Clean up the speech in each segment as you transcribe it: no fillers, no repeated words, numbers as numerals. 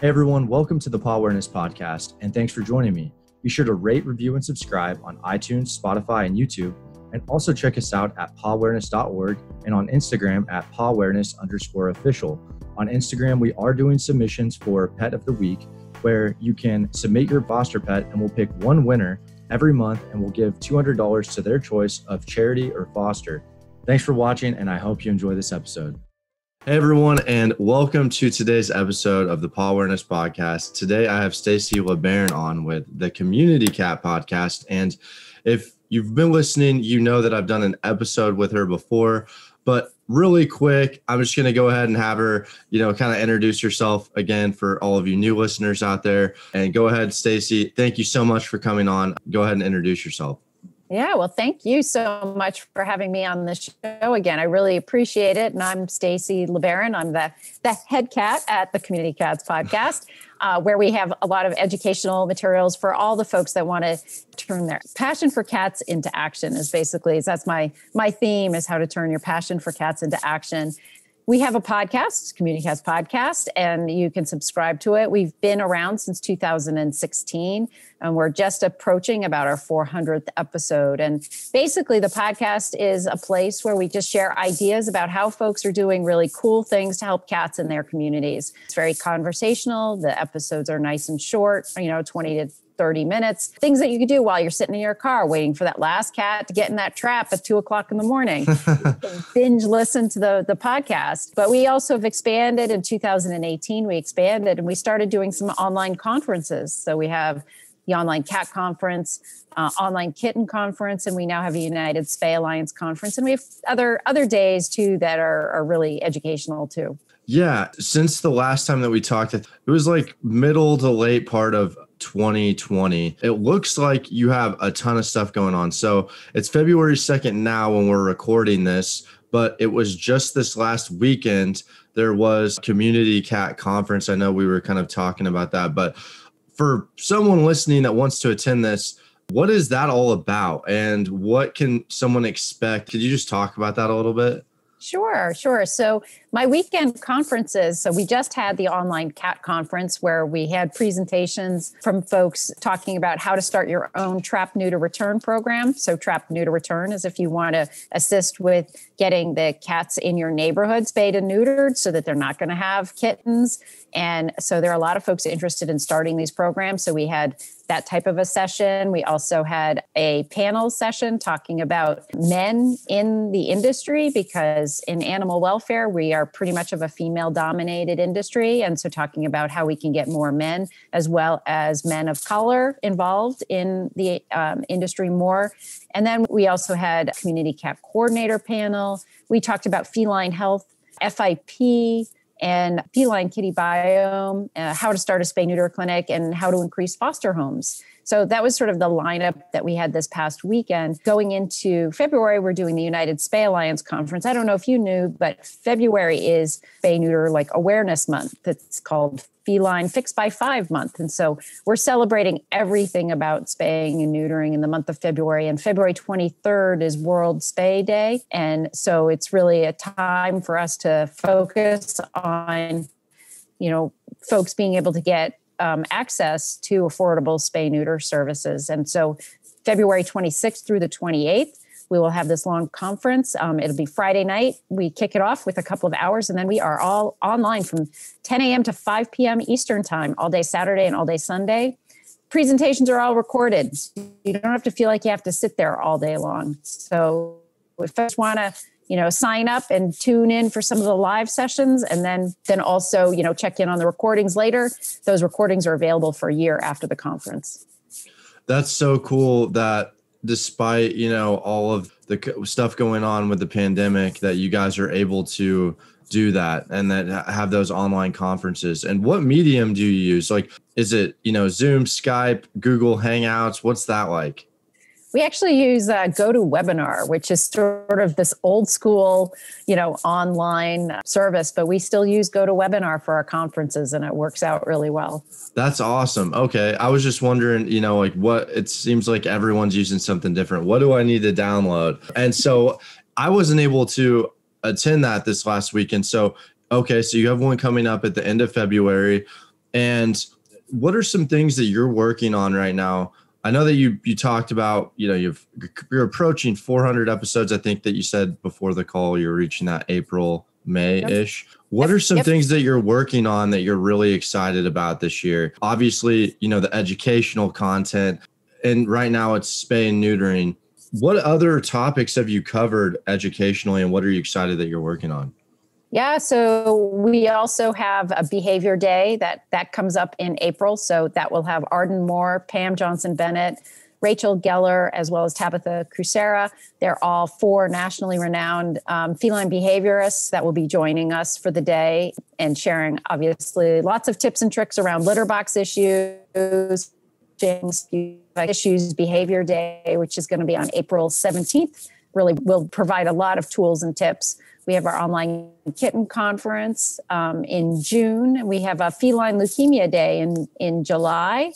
Hey everyone, welcome to the Paw Awareness Podcast, and thanks for joining me. Be sure to rate, review, and subscribe on iTunes, Spotify, and YouTube, and also check us out at pawawareness.org and on Instagram at pawawareness_official. On Instagram, we are doing submissions for Pet of the Week, where you can submit your foster pet, and we'll pick one winner every month, and we'll give $200 to their choice of charity or foster. Thanks for watching, and I hope you enjoy this episode. Hey everyone, and welcome to today's episode of the Paw Awareness Podcast. Today I have Stacy LeBaron on with the Community Cat Podcast, and if you've been listening, you know that I've done an episode with her before, but really quick, I'm just going to go ahead and have her, kind of introduce yourself again for all of you new listeners out there. And go ahead, Stacy, thank you so much for coming on. Go ahead and introduce yourself. Yeah, well, thank you so much for having me on the show again. I really appreciate it. And I'm Stacy LeBaron. I'm the head cat at the Community Cats Podcast, where we have a lot of educational materials for all the folks that want to turn their passion for cats into action. That's my theme, is how to turn your passion for cats into action. We have a podcast, Community Cats Podcast, and you can subscribe to it. We've been around since 2016, and we're just approaching about our 400th episode. And basically, the podcast is a place where we just share ideas about how folks are doing really cool things to help cats in their communities. It's very conversational. The episodes are nice and short, 20 to 30 minutes, things that you could do while you're sitting in your car waiting for that last cat to get in that trap at 2 o'clock in the morning. Binge listen to the podcast. But we also have expanded. In 2018, we expanded and we started doing some online conferences. So we have the online cat conference, online kitten conference, and we now have a United Spay Alliance conference. And we have other days too that are really educational too. Yeah. Since the last time that we talked, it was like middle to late part of 2020. It looks like you have a ton of stuff going on. So it's February 2nd now when we're recording this, but it was just this last weekend, there was Community Cat Conference. I know we were kind of talking about that, but for someone listening that wants to attend this, what is that all about and what can someone expect? Could you just talk about that a little bit? Sure. So my weekend conferences, so we just had the online cat conference where we had presentations from folks talking about how to start your own trap neuter return program. So trap neuter return is if you want to assist with getting the cats in your neighborhood spayed and neutered so that they're not going to have kittens. And so there are a lot of folks interested in starting these programs. So we had that type of a session. We also had a panel session talking about men in the industry, because in animal welfare, we are pretty much of a female-dominated industry. And so talking about how we can get more men as well as men of color involved in the industry more. And then we also had a community cat coordinator panel. We talked about feline health, FIP, and feline kitty biome, how to start a spay-neuter clinic, and how to increase foster homes. So that was sort of the lineup that we had this past weekend. Going into February, we're doing the United Spay Alliance Conference. I don't know if you knew, but February is spay-neuter awareness month. It's called Feline Fixed by 5 month. And so we're celebrating everything about spaying and neutering in the month of February. And February 23rd is World Spay Day. And so it's really a time for us to focus on, folks being able to get access to affordable spay-neuter services. And so February 26th through the 28th, we will have this long conference. It'll be Friday night. We kick it off with a couple of hours, and then we are all online from 10 a.m. to 5 p.m. Eastern time, all day Saturday and all day Sunday. Presentations are all recorded. You don't have to feel like you have to sit there all day long. So if folks want to, sign up and tune in for some of the live sessions, and then also, check in on the recordings later. Those recordings are available for a year after the conference. That's so cool that, despite, all of the stuff going on with the pandemic, that you guys are able to do that and that have those online conferences. And what medium do you use? Is it, Zoom, Skype, Google Hangouts? What's that like? We actually use GoToWebinar, which is sort of this old school, online service, but we still use GoToWebinar for our conferences, and it works out really well. That's awesome. Okay. I was just wondering, what it seems like everyone's using something different. What do I need to download? And so I wasn't able to attend that this last weekend. So, okay. So you have one coming up at the end of February. And what are some things that you're working on right now? I know that you talked about, you know, you're approaching 400 episodes. I think that you said before the call, you're reaching that April, May-ish. Yep. What are some things that you're working on that you're really excited about this year? Obviously, you know, the educational content, and right now it's spay and neutering. What other topics have you covered educationally, and what are you excited that you're working on? Yeah, so we also have a behavior day that comes up in April. So that will have Arden Moore, Pam Johnson-Bennett, Rachel Geller, as well as Tabitha Crucera. They're all four nationally renowned feline behaviorists that will be joining us for the day and sharing, obviously, lots of tips and tricks around litter box issues, Behavior Day, which is going to be on April 17th. Really will provide a lot of tools and tips. We have our online kitten conference in June. We have a feline leukemia day in July.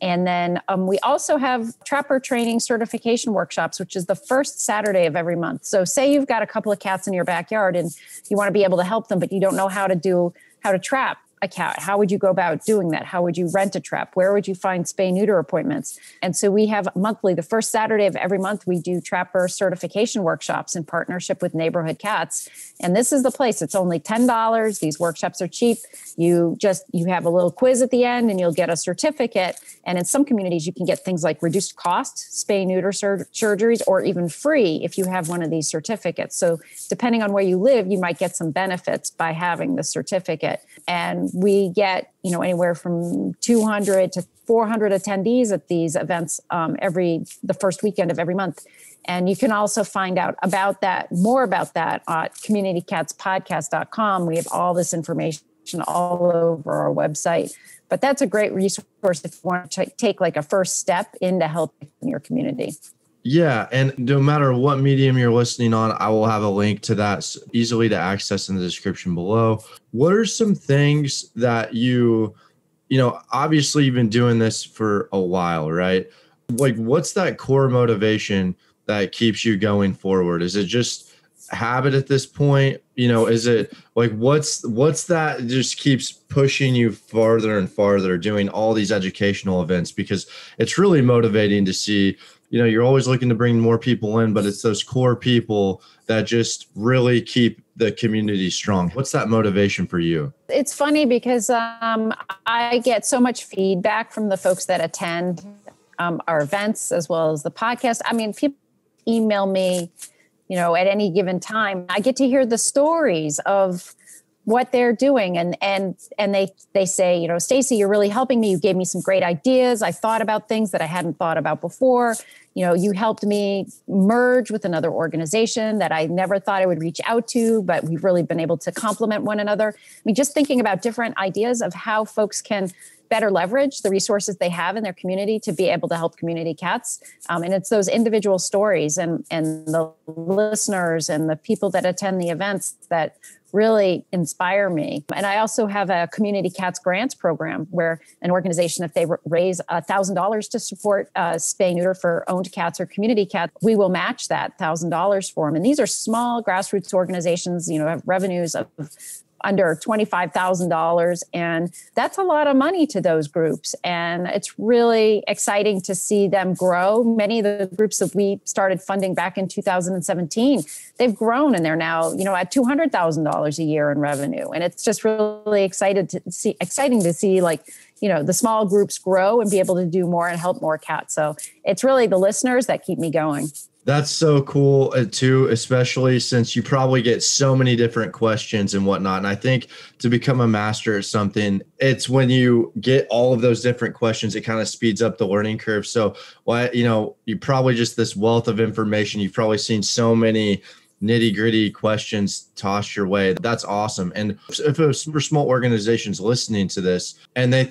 And then we also have trapper training certification workshops, which is the first Saturday of every month. So say you've got a couple of cats in your backyard and you want to be able to help them, but you don't know how to trap a cat. How would you go about doing that? How would you rent a trap? Where would you find spay neuter appointments? And so we have monthly, the first Saturday of every month, we do trapper certification workshops in partnership with Neighborhood Cats. And this is the place. It's only $10. These workshops are cheap. You have a little quiz at the end and you'll get a certificate. And in some communities, you can get things like reduced cost, spay neuter surgeries, or even free if you have one of these certificates. So depending on where you live, you might get some benefits by having the certificate. And we get, you know, anywhere from 200 to 400 attendees at these events the first weekend of every month. And you can also find out more about that at communitycatspodcast.com. We have all this information all over our website, but that's a great resource if you want to take like a first step into helping your community. Yeah. And no matter what medium you're listening on, I will have a link to that easily to access in the description below. What are some things that you obviously you've been doing this for a while, right? Like, what's that core motivation that keeps you going forward? Is it just habit at this point? You know, is it like, what's that just keeps pushing you farther and farther doing all these educational events? Because it's really motivating to see, you know, you're always looking to bring more people in, but it's those core people that just really keep the community strong. What's that motivation for you? It's funny because I get so much feedback from the folks that attend our events as well as the podcast. I mean, people email me, you know, at any given time. I get to hear the stories of what they're doing. And they say, you know, Stacy, you're really helping me. You gave me some great ideas. I thought about things that I hadn't thought about before. You know, you helped me merge with another organization that I never thought I would reach out to, but we've really been able to complement one another. I mean, just thinking about different ideas of how folks can better leverage the resources they have in their community to be able to help community cats. And it's those individual stories and the listeners and the people that attend the events that really inspire me. And I also have a Community Cats Grants program where an organization, if they raise $1,000 to support spay neuter for owned cats or community cats, we will match that $1,000 for them. And these are small grassroots organizations, you know, have revenues of under $25,000. And that's a lot of money to those groups. And it's really exciting to see them grow. Many of the groups that we started funding back in 2017, they've grown and they're now, you know, at $200,000 a year in revenue. And it's just really exciting to see like, you know, the small groups grow and be able to do more and help more cats. So it's really the listeners that keep me going. That's so cool too, especially since you probably get so many different questions and whatnot. And I think to become a master at something, it's when you get all of those different questions, it kind of speeds up the learning curve. So you probably just this wealth of information, you've probably seen so many nitty gritty questions tossed your way. That's awesome. And if a super small organization's listening to this and they,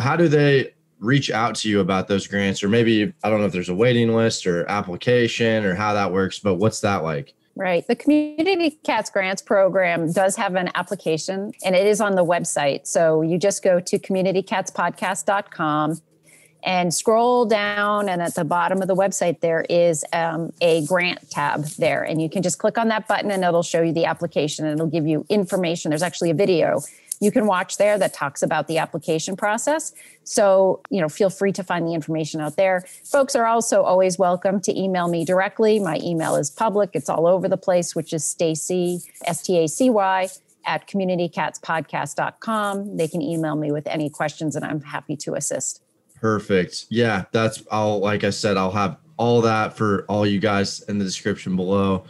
how do they reach out to you about those grants? Or maybe, I don't know if there's a waiting list or application or how that works, but what's that like? Right. The Community Cats Grants program does have an application and it is on the website. So you just go to communitycatspodcast.com and scroll down, and at the bottom of the website, there is a grant tab there. And you can just click on that button and it'll show you the application and it'll give you information. There's actually a video you can watch there that talks about the application process. So, you know, feel free to find the information out there. Folks are also always welcome to email me directly. My email is public. It's all over the place, which is Stacy, S-T-A-C-Y, at communitycatspodcast.com. They can email me with any questions and I'm happy to assist. Perfect. Yeah, that's all. Like I said, I'll have all that for all you guys in the description below.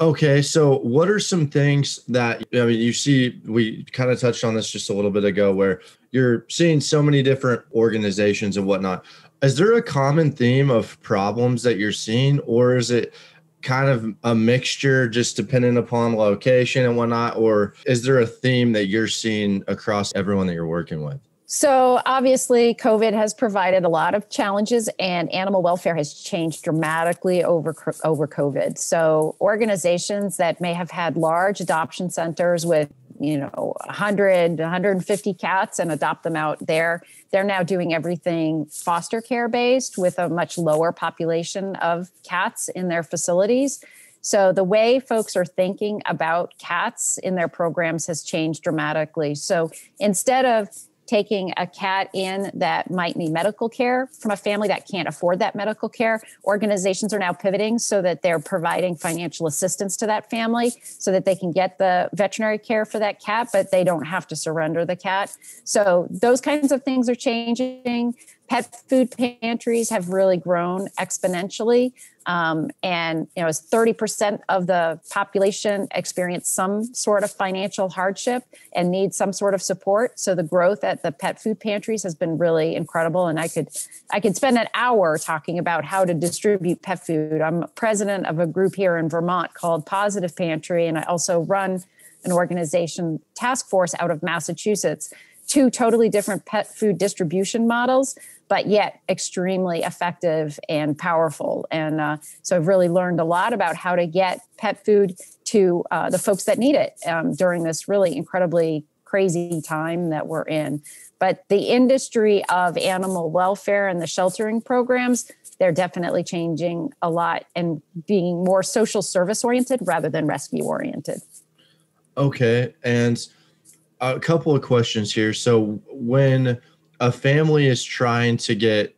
Okay, so what are some things that, I mean, you see, we kind of touched on this just a little bit ago where you're seeing so many different organizations and whatnot. Is there a common theme of problems that you're seeing, or is it kind of a mixture just depending upon location and whatnot? Or is there a theme that you're seeing across everyone that you're working with? So obviously COVID has provided a lot of challenges and animal welfare has changed dramatically over COVID. So organizations that may have had large adoption centers with, you know, 100, 150 cats and adopt them out there, they're now doing everything foster care based with a much lower population of cats in their facilities. So the way folks are thinking about cats in their programs has changed dramatically. So instead of taking a cat in that might need medical care from a family that can't afford that medical care, organizations are now pivoting so that they're providing financial assistance to that family so that they can get the veterinary care for that cat, but they don't have to surrender the cat. So those kinds of things are changing. Pet food pantries have really grown exponentially. And, you know, as 30% of the population experience some sort of financial hardship and need some sort of support. So the growth at the pet food pantries has been really incredible. And I could spend an hour talking about how to distribute pet food. I'm president of a group here in Vermont called Positive Pantry. And I also run an organization task force out of Massachusetts. Two totally different pet food distribution models, but yet extremely effective and powerful. And so I've really learned a lot about how to get pet food to the folks that need it during this really incredibly crazy time that we're in. But the industry of animal welfare and the sheltering programs, they're definitely changing a lot and being more social service oriented rather than rescue oriented. Okay. And a couple of questions here. So when a family is trying to get,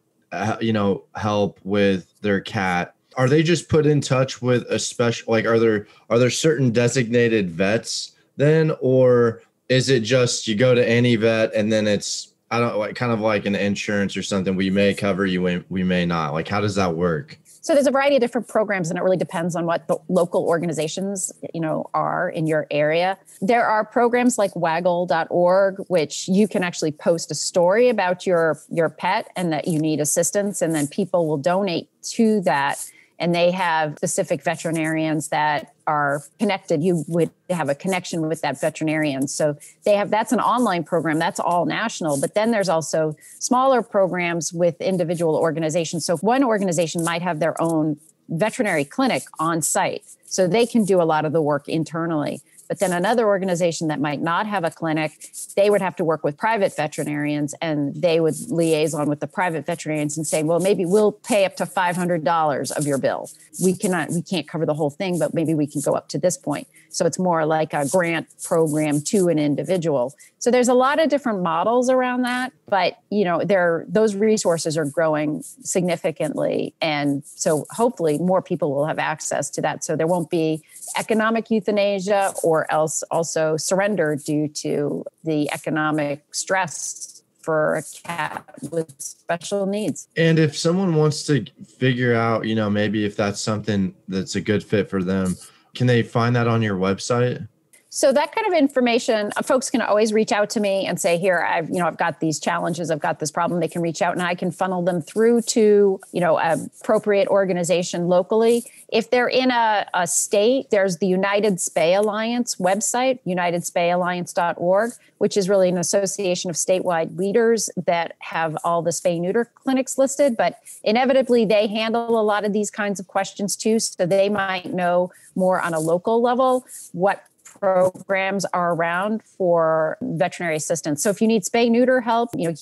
you know, help with their cat, are they just put in touch with a special, like, are there certain designated vets then, or is it just you go to any vet and then it's, I don't like, kind of like an insurance or something, we may cover you, we may not? Like, how does that work? So there's a variety of different programs, and it really depends on what the local organizations, you know, are in your area. There are programs like Waggle.org, which you can actually post a story about your pet and that you need assistance, and then people will donate to that. And they have specific veterinarians that are connected. You would have a connection with that veterinarian. So they have, that's an online program. That's all national. But then there's also smaller programs with individual organizations. So one organization might have their own veterinary clinic on site, so they can do a lot of the work internally. But then another organization that might not have a clinic, they would have to work with private veterinarians, and they would liaison with the private veterinarians and say, well, maybe we'll pay up to $500 of your bill. We can't cover the whole thing, but maybe we can go up to this point. So it's more like a grant program to an individual. So there's a lot of different models around that, but, you know, those resources are growing significantly. And so hopefully more people will have access to that. So there won't be economic euthanasia or else also surrender due to the economic stress for a cat with special needs. And if someone wants to figure out, you know, maybe if that's something that's a good fit for them, can they find that on your website? So that kind of information, folks can always reach out to me and say, here, I've got these challenges, I've got this problem. They can reach out and I can funnel them through to, you know, an appropriate organization locally. If they're in a state, there's the United Spay Alliance website, unitedspayalliance.org, which is really an association of statewide leaders that have all the spay neuter clinics listed. But inevitably, they handle a lot of these kinds of questions too. So they might know more on a local level what programs are around for veterinary assistance. So if you need spay neuter help, you know,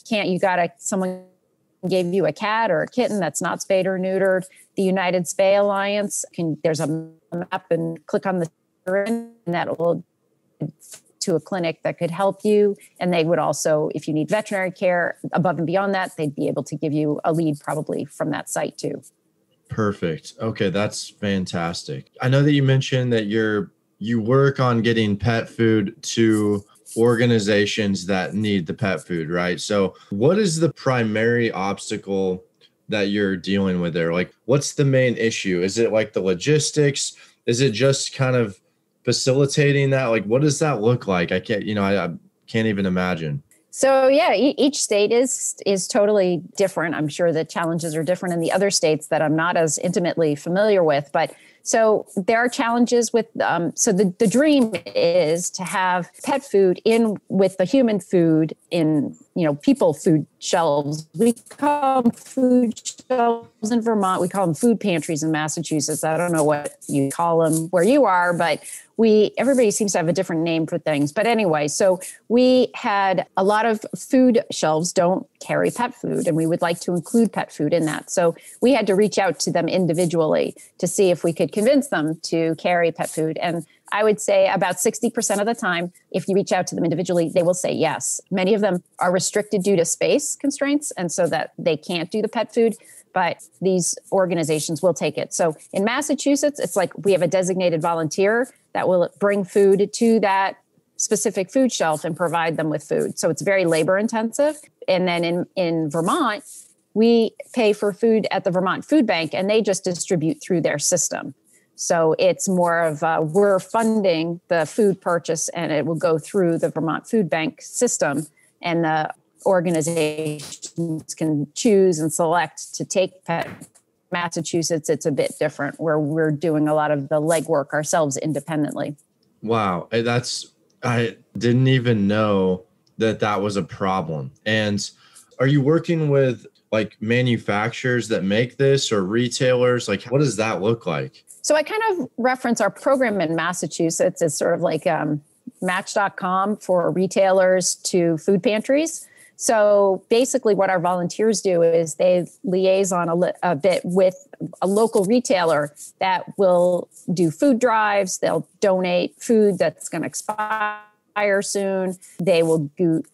someone gave you a cat or a kitten that's not spayed or neutered, the United Spay Alliance, there's a map and click on the and that will to a clinic that could help you. And they would also, if you need veterinary care above and beyond that, they'd be able to give you a lead probably from that site too. Perfect. Okay. That's fantastic. I know that you mentioned that you work on getting pet food to organizations that need the pet food, right? So what is the primary obstacle that you're dealing with there? Like, what's the main issue? Is it like the logistics? Is it just kind of facilitating that? Like, what does that look like? I can't, I can't even imagine. So yeah, each state is totally different. I'm sure the challenges are different in the other states that I'm not as intimately familiar with, but so there are challenges with, so the dream is to have pet food in with the human food in, people food shelves. We call them food shelves in Vermont. We call them food pantries in Massachusetts. I don't know what you call them where you are, but everybody seems to have a different name for things. But anyway, so we had a lot of food shelves don't carry pet food, and we would like to include pet food in that. So we had to reach out to them individually to see if we could convince them to carry pet food. And I would say about 60% of the time, if you reach out to them individually, they will say yes. Many of them are restricted due to space constraints, and so that they can't do the pet food, but these organizations will take it. So in Massachusetts, it's like we have a designated volunteer that will bring food to that specific food shelf and provide them with food. So it's very labor intensive. And then in Vermont, we pay for food at the Vermont Food Bank, and they just distribute through their system. So it's more of we're funding the food purchase, and it will go through the Vermont Food Bank system, and the organizations can choose and select to take pet. Massachusetts, it's a bit different, where we're doing a lot of the legwork ourselves independently. Wow, I didn't even know that was a problem. And are you working with like manufacturers that make this, or retailers? Like, what does that look like? So I kind of reference our program in Massachusetts as sort of like Match.com for retailers to food pantries. So basically what our volunteers do is they liaise on a bit with a local retailer that will do food drives. They'll donate food that's going to expire soon. They will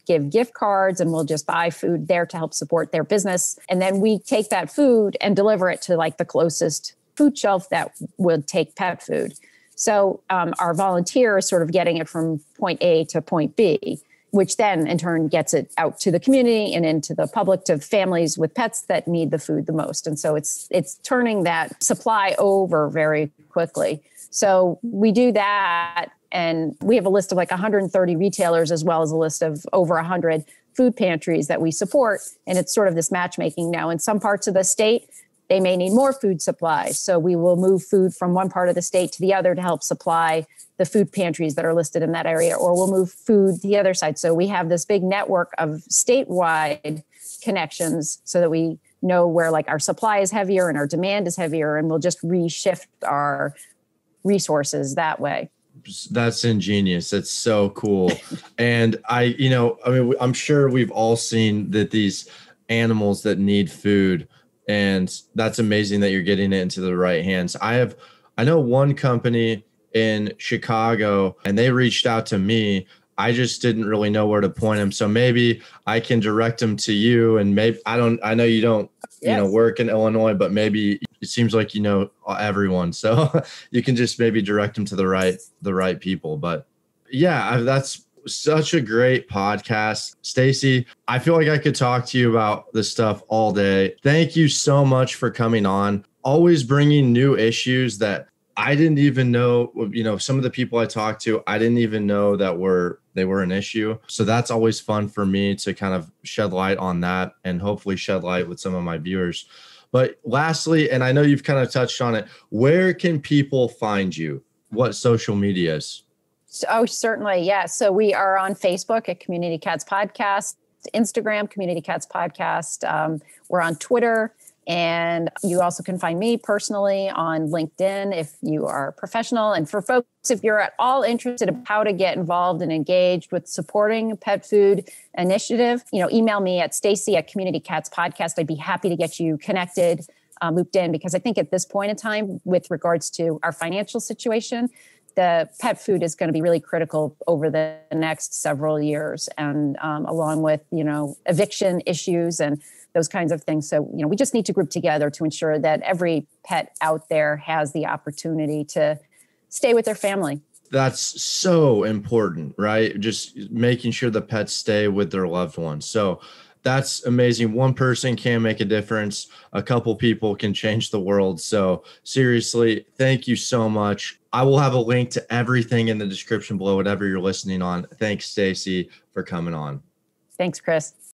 give gift cards, and we'll just buy food there to help support their business. And then we take that food and deliver it to like the closest food shelf that would take pet food. So our volunteer is sort of getting it from point A to point B, which then in turn gets it out to the community and into the public, to families with pets that need the food the most. And so it's turning that supply over very quickly. So we do that. And we have a list of like 130 retailers, as well as a list of over 100 food pantries that we support. And it's sort of this matchmaking now. In some parts of the state, they may need more food supplies. So we will move food from one part of the state to the other to help supply the food pantries that are listed in that area, or we'll move food to the other side. So we have this big network of statewide connections so that we know where like our supply is heavier and our demand is heavier, and we'll just reshift our resources that way. That's ingenious. That's so cool. And I'm sure we've all seen that these animals that need food, and that's amazing that you're getting it into the right hands. I know one company in Chicago, and they reached out to me. I just didn't really know where to point them. So maybe I can direct them to you, and maybe I know you don't, work in Illinois, but maybe it seems like, everyone. So you can just maybe direct them to the right people. But yeah, that's such a great podcast. Stacy, I feel like I could talk to you about this stuff all day. Thank you so much for coming on, always bringing new issues that I didn't even know, some of the people I talked to, I didn't even know that they were an issue. So that's always fun for me to kind of shed light on that, and hopefully shed light with some of my viewers. But lastly, and I know you've kind of touched on it, where can people find you? What social medias? Oh, certainly. Yeah. So we are on Facebook at Community Cats Podcast, Instagram, Community Cats Podcast. We're on Twitter. And you also can find me personally on LinkedIn if you are professional. And for folks, if you're at all interested in how to get involved and engaged with supporting a pet food initiative, email me at Stacy@CommunityCatsPodcast.com. I'd be happy to get you connected, looped in, because I think at this point in time, with regards to our financial situation, the pet food is going to be really critical over the next several years, and along with, eviction issues and those kinds of things. So, we just need to group together to ensure that every pet out there has the opportunity to stay with their family. That's so important, right? Just making sure the pets stay with their loved ones. So that's amazing. One person can make a difference. A couple people can change the world. So seriously, thank you so much. I will have a link to everything in the description below, whatever you're listening on. Thanks, Stacy, for coming on. Thanks, Chris.